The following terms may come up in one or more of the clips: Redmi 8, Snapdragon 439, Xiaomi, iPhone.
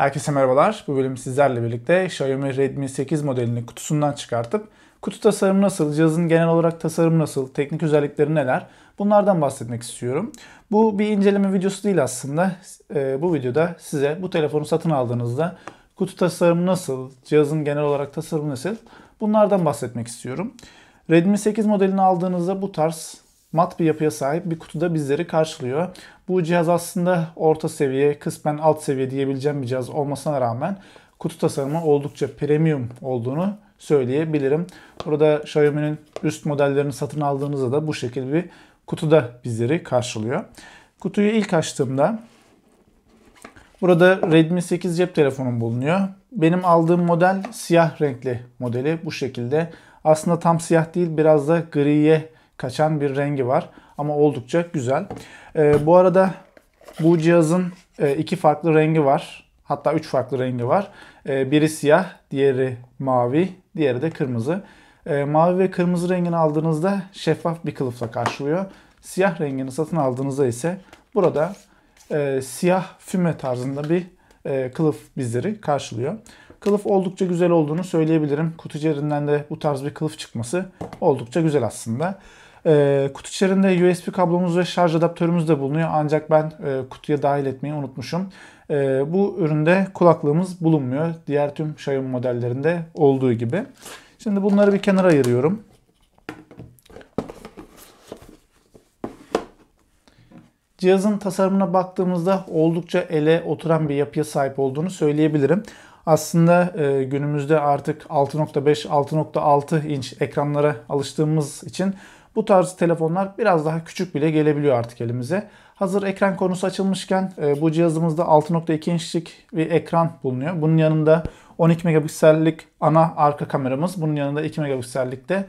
Herkese merhabalar. Bu bölüm sizlerle birlikte Xiaomi Redmi 8 modelini kutusundan çıkartıp kutu tasarımı nasıl, cihazın genel olarak tasarımı nasıl, teknik özellikleri neler bunlardan bahsetmek istiyorum. Bu bir inceleme videosu değil aslında. Bu videoda size bu telefonu satın aldığınızda kutu tasarımı nasıl, cihazın genel olarak tasarımı nasıl bunlardan bahsetmek istiyorum. Redmi 8 modelini aldığınızda bu tarz mat bir yapıya sahip bir kutuda bizleri karşılıyor. Bu cihaz aslında orta seviye, kısmen alt seviye diyebileceğim bir cihaz olmasına rağmen kutu tasarımı oldukça premium olduğunu söyleyebilirim. Burada Xiaomi'nin üst modellerini satın aldığınızda da bu şekilde bir kutuda bizleri karşılıyor. Kutuyu ilk açtığımda burada Redmi 8 cep telefonum bulunuyor. Benim aldığım model siyah renkli modeli bu şekilde. Aslında tam siyah değil, biraz da griye kaçan bir rengi var ama oldukça güzel. Bu arada bu cihazın iki farklı rengi var. Hatta üç farklı rengi var. Biri siyah, diğeri mavi, diğeri de kırmızı. Mavi ve kırmızı rengini aldığınızda şeffaf bir kılıfla karşılıyor. Siyah rengini satın aldığınızda ise burada siyah füme tarzında bir kılıf bizleri karşılıyor. Kılıf oldukça güzel olduğunu söyleyebilirim. Kutu içerisinden de bu tarz bir kılıf çıkması oldukça güzel aslında. Kutu içerisinde USB kablomuz ve şarj adaptörümüz de bulunuyor. Ancak ben kutuya dahil etmeyi unutmuşum. Bu üründe kulaklığımız bulunmuyor. Diğer tüm Xiaomi modellerinde olduğu gibi. Şimdi bunları bir kenara ayırıyorum. Cihazın tasarımına baktığımızda oldukça ele oturan bir yapıya sahip olduğunu söyleyebilirim. Aslında günümüzde artık 6.5, 6.6 inç ekranlara alıştığımız için bu tarz telefonlar biraz daha küçük bile gelebiliyor artık elimize. Hazır ekran konusu açılmışken bu cihazımızda 6.2 inçlik bir ekran bulunuyor. Bunun yanında 12 megapiksellik ana arka kameramız, bunun yanında 2 megapiksellik de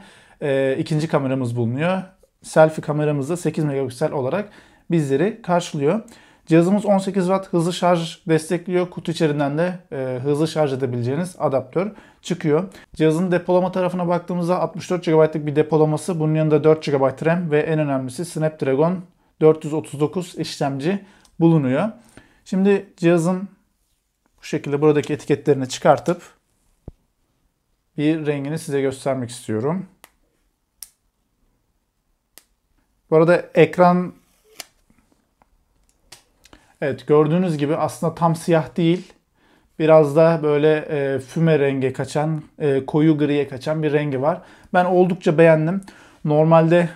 ikinci kameramız bulunuyor. Selfie kameramız da 8 megapiksel olarak bizleri karşılıyor. Cihazımız 18 Watt hızlı şarj destekliyor. Kutu içerisinden de hızlı şarj edebileceğiniz adaptör çıkıyor. Cihazın depolama tarafına baktığımızda 64 GB'lık bir depolaması. Bunun yanında 4 GB RAM ve en önemlisi Snapdragon 439 işlemci bulunuyor. Şimdi cihazın bu şekilde buradaki etiketlerini çıkartıp bir rengini size göstermek istiyorum. Bu arada ekran... Evet, gördüğünüz gibi aslında tam siyah değil. Biraz da böyle füme renge kaçan, koyu griye kaçan bir rengi var. Ben oldukça beğendim. Normalde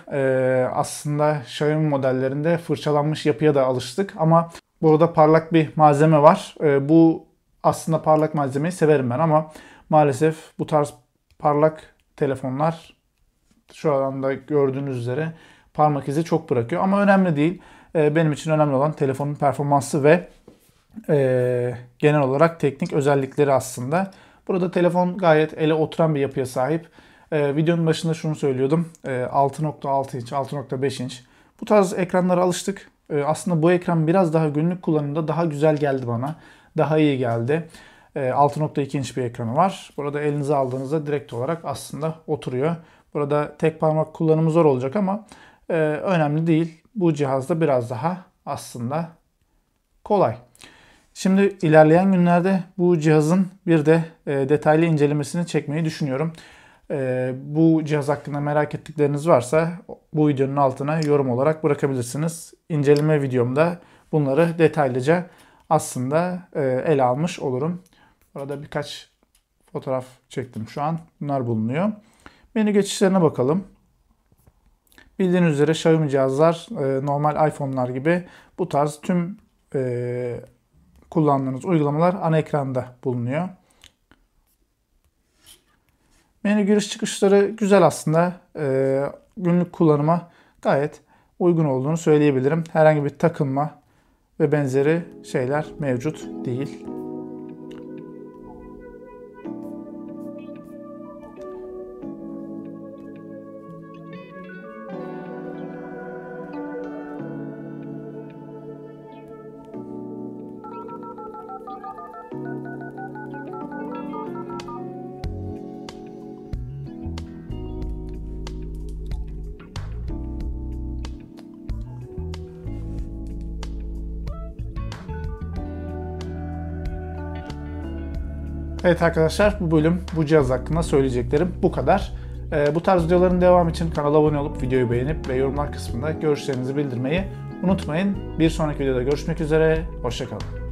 aslında Xiaomi modellerinde fırçalanmış yapıya da alıştık. Ama burada parlak bir malzeme var. Bu aslında parlak malzemeyi severim ben ama maalesef bu tarz parlak telefonlar şu anda gördüğünüz üzere parmak izi çok bırakıyor. Ama önemli değil. Benim için önemli olan telefonun performansı ve genel olarak teknik özellikleri aslında. Burada telefon gayet ele oturan bir yapıya sahip. Videonun başında şunu söylüyordum. 6.6 inç, 6.5 inç. Bu tarz ekranlara alıştık. Aslında bu ekran biraz daha günlük kullanımda daha güzel geldi bana. Daha iyi geldi. 6.2 inç bir ekranı var. Burada elinize aldığınızda direkt olarak aslında oturuyor. Burada tek parmak kullanımı zor olacak ama önemli değil. Bu cihazda biraz daha aslında kolay. Şimdi ilerleyen günlerde bu cihazın bir de detaylı incelemesini çekmeyi düşünüyorum. Bu cihaz hakkında merak ettikleriniz varsa bu videonun altına yorum olarak bırakabilirsiniz. İnceleme videomda bunları detaylıca aslında ele almış olurum. Burada birkaç fotoğraf çektim şu an. Bunlar bulunuyor. Menü geçişlerine bakalım. Bildiğiniz üzere Xiaomi cihazlar normal iPhone'lar gibi bu tarz tüm kullandığınız uygulamalar ana ekranda bulunuyor. Menü giriş çıkışları güzel aslında. Günlük kullanıma gayet uygun olduğunu söyleyebilirim. Herhangi bir takılma ve benzeri şeyler mevcut değil. Evet arkadaşlar, bu bölüm bu cihaz hakkında söyleyeceklerim bu kadar. Bu tarz videoların devamı için kanala abone olup videoyu beğenip ve yorumlar kısmında görüşlerinizi bildirmeyi unutmayın. Bir sonraki videoda görüşmek üzere, hoşça kalın.